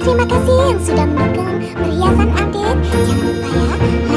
Terima kasih yang sudah mendukung perhiasan update. Jangan lupa ya.